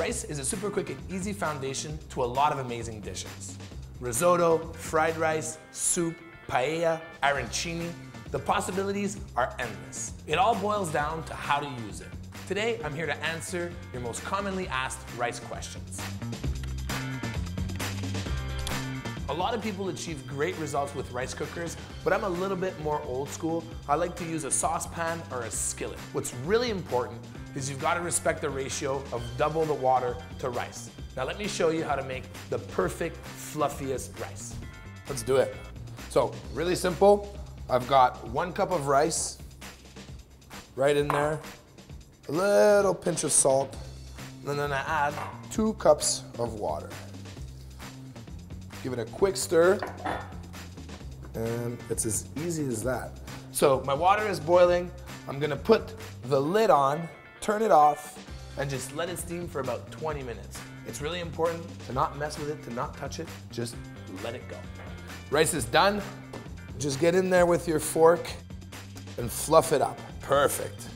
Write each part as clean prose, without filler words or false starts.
Rice is a super quick and easy foundation to a lot of amazing dishes. Risotto, fried rice, soup, paella, arancini, the possibilities are endless. It all boils down to how to use it. Today, I'm here to answer your most commonly asked rice questions. A lot of people achieve great results with rice cookers, but I'm a little bit more old school. I like to use a saucepan or a skillet. What's really important is you've got to respect the ratio of double the water to rice. Now let me show you how to make the perfect, fluffiest rice. Let's do it. So, really simple. I've got 1 cup of rice right in there, a little pinch of salt, and then I add 2 cups of water. Give it a quick stir, and it's as easy as that. So my water is boiling. I'm gonna put the lid on, turn it off, and just let it steam for about 20 minutes. It's really important to not mess with it, to not touch it, just let it go. Rice is done. Just get in there with your fork and fluff it up. Perfect.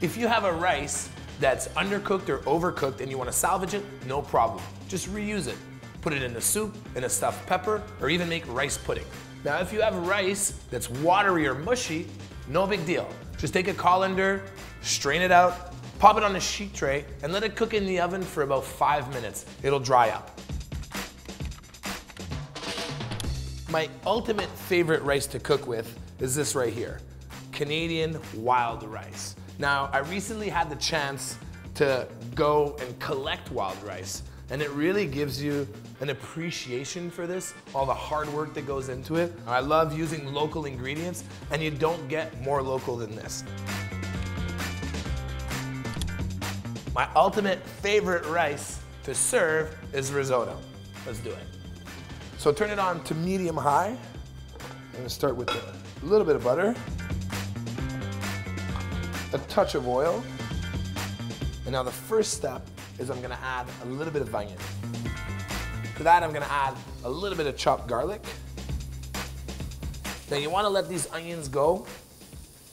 If you have a rice that's undercooked or overcooked and you wanna salvage it, no problem. Just reuse it. Put it in a soup, in a stuffed pepper, or even make rice pudding. Now, if you have rice that's watery or mushy, no big deal. Just take a colander, strain it out, pop it on a sheet tray, and let it cook in the oven for about 5 minutes. It'll dry up. My ultimate favorite rice to cook with is this right here, Canadian wild rice. Now, I recently had the chance to go and collect wild rice, and it really gives you an appreciation for this, all the hard work that goes into it. I love using local ingredients, and you don't get more local than this. My ultimate favorite rice to serve is risotto. Let's do it. So turn it on to medium high. I'm gonna start with a little bit of butter, a touch of oil, and now the first step is I'm gonna add a little bit of onion. To that, I'm gonna add a little bit of chopped garlic. Now you wanna let these onions go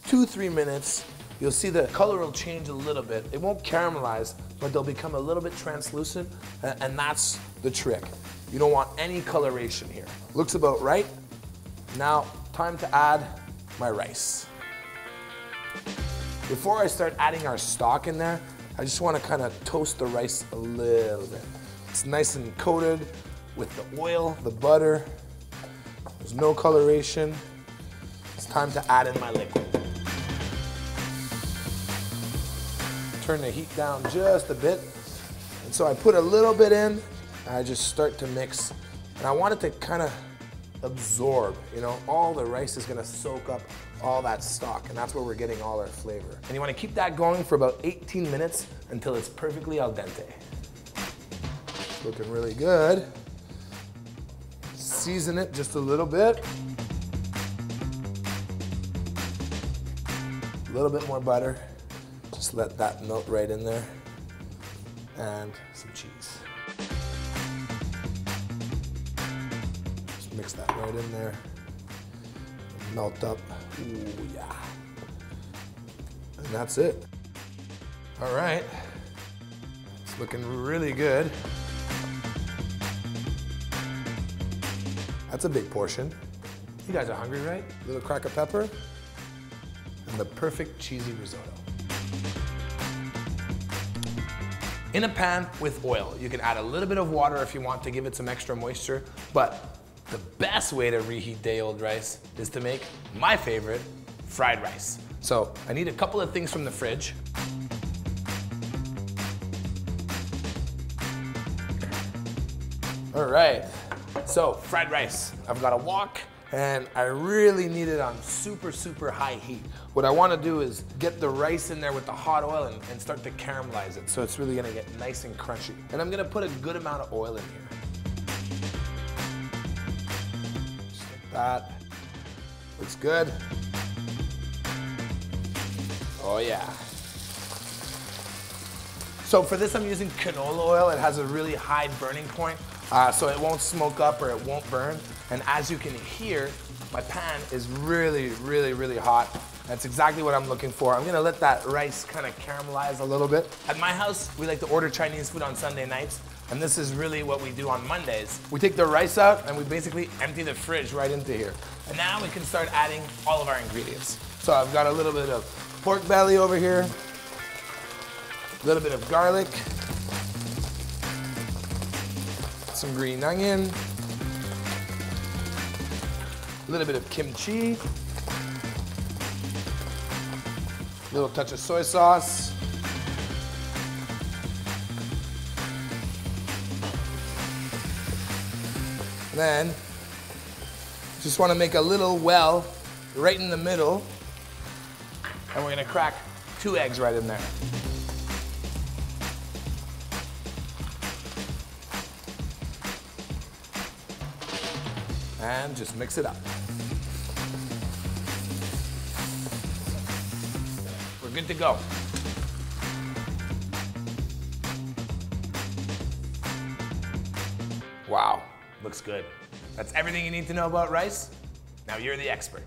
2-3 minutes. You'll see the color will change a little bit. It won't caramelize, but they'll become a little bit translucent, and that's the trick. You don't want any coloration here. Looks about right. Now, time to add my rice. Before I start adding our stock in there, I just want to kind of toast the rice a little bit. It's nice and coated with the oil, the butter. There's no coloration. It's time to add in my liquid. Turn the heat down just a bit. And so I put a little bit in, and I just start to mix. And I want it to kind of absorb, you know, all the rice is gonna soak up all that stock, and that's where we're getting all our flavor. And you wanna keep that going for about 18 minutes until it's perfectly al dente. It's looking really good. Season it just a little bit. A little bit more butter. Just let that melt right in there. And some cheese. Mix that right in there, melt up, ooh yeah. And that's it. All right, it's looking really good. That's a big portion. You guys are hungry, right? A little crack of pepper, and the perfect cheesy risotto. In a pan with oil, you can add a little bit of water if you want to give it some extra moisture, but the best way to reheat day-old rice is to make my favorite, fried rice. So I need a couple of things from the fridge. All right, so fried rice. I've got a wok, and I really need it on super, super high heat. What I wanna do is get the rice in there with the hot oil and start to caramelize it, so it's really gonna get nice and crunchy. And I'm gonna put a good amount of oil in here. That looks good. Oh yeah. So for this I'm using canola oil. It has a really high burning point, so it won't smoke up or it won't burn. And as you can hear, my pan is really, really, really hot. That's exactly what I'm looking for. I'm going to let that rice kind of caramelize a little bit. At my house, we like to order Chinese food on Sunday nights, and this is really what we do on Mondays. We take the rice out, and we basically empty the fridge right into here. And now we can start adding all of our ingredients. So I've got a little bit of pork belly over here, a little bit of garlic, some green onion, a little bit of kimchi, a little touch of soy sauce, and then just want to make a little well right in the middle, and we're going to crack 2 eggs right in there. And just mix it up. We're good to go. Wow, looks good. That's everything you need to know about rice. Now you're the expert.